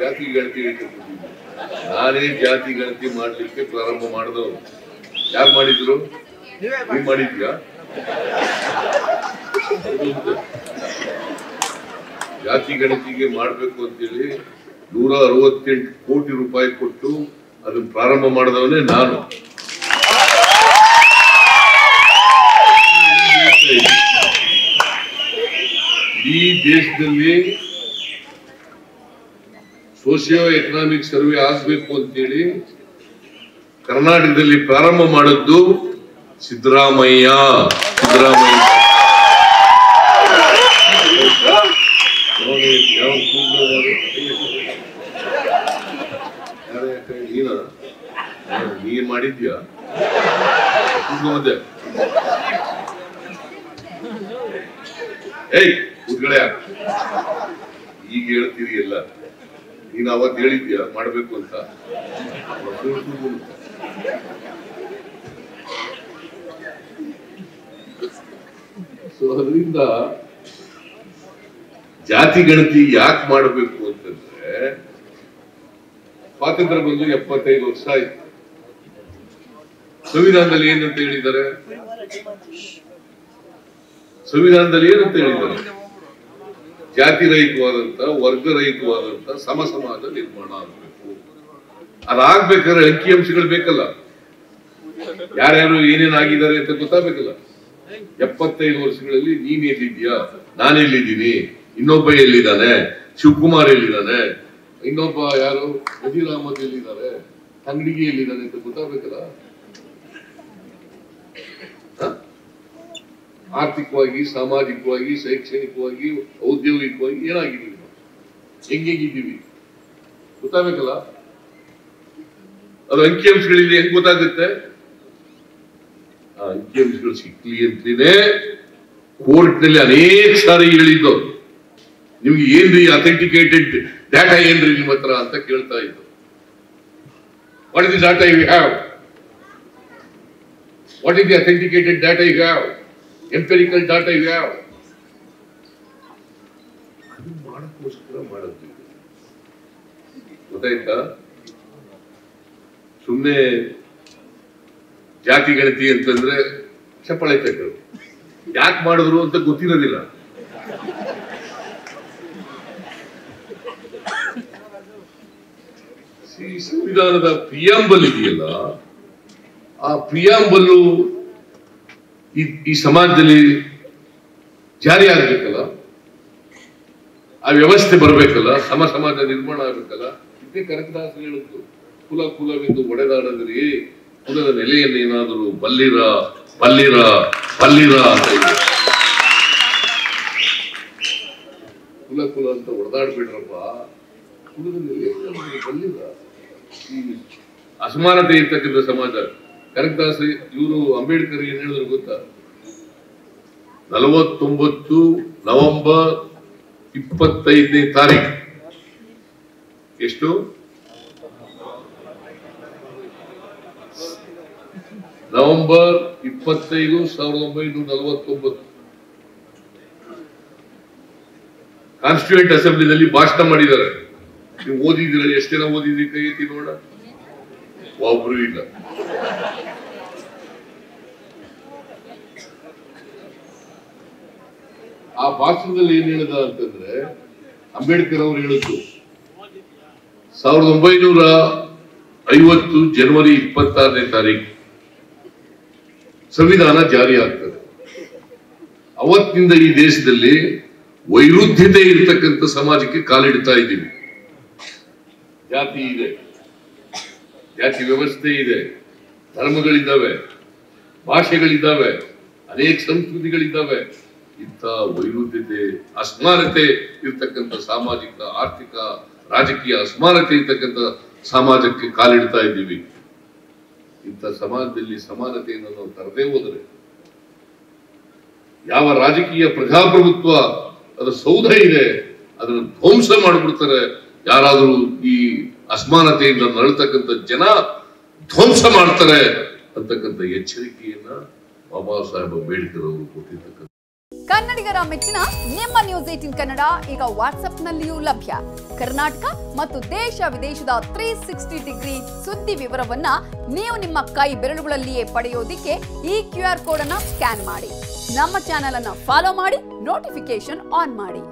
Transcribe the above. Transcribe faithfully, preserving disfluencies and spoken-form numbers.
ಜಾತಿ ಗಣತಿ ನಾನೇ ಜಾತಿ ಗಣತಿ ಮಾಡಲಿಕ್ಕೆ ಪ್ರಾರಂಭ ಮಾಡಿದವರು ಯಾರು ಮಾಡಿದ್ರು? ನೀವು ಮಾಡಿದ್ರಾ? ಜಾತಿ ಗಣತಿಗೆ ಮಾಡಬೇಕು ಅಂತೇಳಿ ನೂರ ಅರವತ್ತೆಂಟು ಕೋಟಿ ರೂಪಾಯಿ ಕೊಟ್ಟು ಅದನ್ನು ಪ್ರಾರಂಭ ಮಾಡಿದವನೇ ನಾನು. ಈ ದೇಶದಲ್ಲಿ ಸೋಶಿಯೋ ಎಕನಾಮಿಕ್ ಸರ್ವೆ ಆಗಬೇಕು ಅಂತೇಳಿ ಕರ್ನಾಟಕದಲ್ಲಿ ಪ್ರಾರಂಭ ಮಾಡಿದ್ದು ಸಿದ್ದರಾಮಯ್ಯ. ಸಿದ್ದರಾಮಯ್ಯ ನೀನ್ ಮಾಡಿದ್ಯಾ? ಏಯ್ ಕೂತ್ಗಳೇ, ಈಗ ಹೇಳ್ತೀರಿ ಎಲ್ಲ. ನೀನು ಅವತ್ತು ಹೇಳಿದ್ಯಾ ಮಾಡಬೇಕು ಅಂತ? ಸೊ ಅದರಿಂದ ಜಾತಿ ಗಣತಿ ಯಾಕೆ ಮಾಡಬೇಕು ಅಂತಂದ್ರೆ, ಸ್ವಾತಂತ್ರ್ಯ ಬಂದು ಎಪ್ಪತ್ತೈದು ವರ್ಷ ಆಯ್ತು. ಸಂವಿಧಾನದಲ್ಲಿ ಏನಂತ ಹೇಳಿದ್ದಾರೆ? ಸಂವಿಧಾನದಲ್ಲಿ ಏನಂತ ಹೇಳಿದ್ದಾರೆ? ಜಾತಿ ರಹಿತವಾದಂತ, ವರ್ಗ ರಹಿತವಾದಂತ ಸಮ ಸಮಾಜ ನಿರ್ಮಾಣ ಆಗಬೇಕು. ಅದಾಗಬೇಕಾದ್ರೆ ಅಂಕಿ ಅಂಶಗಳು ಬೇಕಲ್ಲ, ಯಾರ್ಯಾರು ಏನೇನಾಗಿದ್ದಾರೆ ಅಂತ ಗೊತ್ತಾಗಬೇಕಲ್ಲ. ಎಪ್ಪತ್ತೈದು ವರ್ಷಗಳಲ್ಲಿ ನೀನ್ ಎಲ್ಲಿದ್ಯಾ, ನಾನು ಎಲ್ಲಿದ್ದೀನಿ, ಇನ್ನೊಬ್ಬ ಎಲ್ಲಿದ್ದಾನೆ, ಶಿವಕುಮಾರ್ ಎಲ್ಲಿದ್ದಾನೆ, ಇನ್ನೊಬ್ಬ ಯಾರು ವಜೀರ್ ಅಹಮದ್ ಎಲ್ಲಿದ್ದಾರೆ, ತಂಗಡಿಗೆ ಎಲ್ಲಿದ್ದಾನೆ ಅಂತ ಗೊತ್ತಾಗಬೇಕಲ್ಲ. ಆರ್ಥಿಕವಾಗಿ, ಸಾಮಾಜಿಕವಾಗಿ, ಶೈಕ್ಷಣಿಕವಾಗಿ, ಔದ್ಯೋಗಿಕವಾಗಿ ಏನಾಗಿದ್ದೀವಿ, ಹೆಂಗೆಂಗಿದ್ದೀವಿ ಗೊತ್ತಾಗಬೇಕಲ್ಲ. ಅದು ಅಂಕಿಅಂಶಗಳಿಂದ ಹೆಂಗ್ ಗೊತ್ತಾಗುತ್ತೆ? ಆ ಅಂಕಿಅಂಶಗಳು ಸಿಕ್ಲಿ ಅಂತಲೇ ಕೋರ್ಟ್ ನಲ್ಲಿ ಅನೇಕ ಸಾರಿ ಹೇಳಿದ್ದು, ನಿಮ್ಗೆ ಏನ್ರಿ ಅಥೆಂಟಿಕೇಟೆಡ್ ಡಾಟಾ ಏನ್ರಿ ನಿಮ್ಮ ಹತ್ರ ಅಂತ ಕೇಳ್ತಾ ಇದ್ದು. What is the data you have? What is the authenticated data you have? Empirical data you have? ಅದು ಮಾಡೋಕ್ಕೋಸ್ಕರ ಮಾಡೋದು, ಗೊತ್ತಾಯ್ತಾ? ಸುಮ್ಮನೆ ಜಾತಿ ಗಣತಿ ಅಂತಂದ್ರೆ ಚಪ್ಪಾಳೆ ತಟ್ಟರು, ಯಾಕೆ ಮಾಡಿದ್ರು ಅಂತ ಗೊತ್ತಿರೋದಿಲ್ಲ. ಈ ಸಂವಿಧಾನದ ಪ್ರಿಯಾಂಬಲ್ ಇದೆಯಲ್ಲ, ಆ ಪ್ರಿಯಾಂಬಲ್ಲು ಈ ಸಮಾಜದಲ್ಲಿ ಜಾರಿ ಆಗ್ಬೇಕಲ್ಲ, ಆ ವ್ಯವಸ್ಥೆ ಬರ್ಬೇಕಲ್ಲ, ಸಮ ಸಮಾಜ ನಿರ್ಮಾಣ ಆಗ್ಬೇಕಲ್ಲ. ಇದೇ ಕನಕದಾಸರು ಹೇಳಿದ್ರು, ಕುಲ ಕುಲವೆಂದು ಒಡೆದಾಡದ್ರಿ, ಕುಲದ ನೆಲೆಯನ್ನೇನಾದರೂ ಬಲ್ಲಿರ ಬಲ್ಲಿರ ಬಲ್ಲಿರ ಅಂತ. ಕುಲ ಕುಲ ಅಂತ ಒಡೆದಾಡ್ಬೇಡ್ರಪ್ಪ, ಕುಲದ ನೆಲೆಯ ಬಲ್ಲಿರ. ಈ ಅಸಮಾನತೆ ಇರ್ತಕ್ಕಂಥ ಸಮಾಜ. ಕನಕದಾಸ ಇವರು ಅಂಬೇಡ್ಕರ್ ಏನ್ ಹೇಳಿದ್ರು ಗೊತ್ತಾ? ನಲವತ್ತೊಂಬತ್ತು ನವೆಂಬರ್ ಇಪ್ಪತ್ತೈದನೇ ತಾರೀಕು ಎಷ್ಟು ನವೆಂಬರ್ ಇಪ್ಪತ್ತೈದು ಸಾವಿರದ ಒಂಬೈನೂರ ನಲವತ್ತೊಂಬತ್ತು ಕಾನ್ಸ್ಟಿಟ್ಯೂಂಟ್ ಅಸೆಂಬ್ಲಿನಲ್ಲಿ ಭಾಷಣ ಮಾಡಿದ್ದಾರೆ. ನೀವು ಓದಿದಿರ? ಎಷ್ಟು ಜನ ಓದಿದ್ರಿ? ಕೈ ಎತ್ತಿ ನೋಡ. ಒಬ್ರು ಇಲ್ಲ. ಆ ಭಾಷಣದಲ್ಲಿ ಏನ್ ಹೇಳಿದ ಅಂತಂದ್ರೆ, ಅಂಬೇಡ್ಕರ್ ಅವರು ಹೇಳಿದ್ದು ಸಾವಿರದ ಒಂಬೈನೂರ ಐವತ್ತು ಜನವರಿ ಇಪ್ಪತ್ತಾರನೇ ತಾರೀಕು ಸಂವಿಧಾನ ಜಾರಿ ಆಗ್ತದೆ. ಅವತ್ತಿನಿಂದ ಈ ದೇಶದಲ್ಲಿ ವೈರುಧ್ಯತೆ ಇರತಕ್ಕಂಥ ಸಮಾಜಕ್ಕೆ ಕಾಲಿಡ್ತಾ ಇದ್ದೀವಿ. ಜಾತಿ ಇದೆ, ಜಾತಿ ವ್ಯವಸ್ಥೆ ಇದೆ, ಧರ್ಮಗಳಿದ್ದಾವೆ, ಭಾಷೆಗಳಿದ್ದಾವೆ, ಅನೇಕ ಸಂಸ್ಕೃತಿಗಳಿದ್ದಾವೆ. ಇಂಥ ವೈರುಧ್ಯತೆ, ಅಸಮಾನತೆ ಇರ್ತಕ್ಕಂಥ ಸಾಮಾಜಿಕ, ಆರ್ಥಿಕ, ರಾಜಕೀಯ ಅಸಮಾನತೆ ಇರ್ತಕ್ಕಂಥ ಸಮಾಜಕ್ಕೆ ಕಾಲಿಡ್ತಾ ಇದ್ದೀವಿ. ಇಂಥ ಸಮಾಜದಲ್ಲಿ ಸಮಾನತೆಯನ್ನು ನಾವು ತರದೇ ಹೋದರೆ ಯಾವ ರಾಜಕೀಯ ಪ್ರಜಾಪ್ರಭುತ್ವ ಅದರ ಸೌಧ ಇದೆ ಅದನ್ನು ಧ್ವಂಸ ಮಾಡಿಬಿಡ್ತಾರೆ. ಯಾರಾದರೂ ಈ ಅಸಮಾನತೆಯಿಂದ ನರಳತಕ್ಕಂಥ ಜನ ಧ್ವಂಸ ಮಾಡ್ತಾರೆ ಅಂತಕ್ಕಂಥ ಎಚ್ಚರಿಕೆಯನ್ನ ಬಾಬಾ ಸಾಹೇಬ್ ಅಂಬೇಡ್ಕರ್ ಅವರು ಕೊಟ್ಟಿರ್ತಕ್ಕಂಥ ಕನ್ನಡಿಗರ ಮೆಚ್ಚಿನ ನಿಮ್ಮ ನ್ಯೂಸ್ eighteen ಕನ್ನಡ ಈಗ ವಾಟ್ಸಾಪ್ ನಲ್ಲಿಯೂ ಲಭ್ಯ. ಕರ್ನಾಟಕ ಮತ್ತು ದೇಶ ವಿದೇಶದ three sixty ಡಿಗ್ರಿ ಸುದ್ದಿ ವಿವರವನ್ನ ನೀವು ನಿಮ್ಮ ಕೈ ಬೆರಳುಗಳಲ್ಲಿಯೇ ಪಡೆಯೋದಿಕ್ಕೆ ಈ ಕ್ಯೂಆರ್ ಕೋಡ್ ಅನ್ನು ಸ್ಕ್ಯಾನ್ ಮಾಡಿ. ನಮ್ಮ ಚಾನೆಲ್ ಅನ್ನು ಫಾಲೋ ಮಾಡಿ, ನೋಟಿಫಿಕೇಶನ್ ಆನ್ ಮಾಡಿ.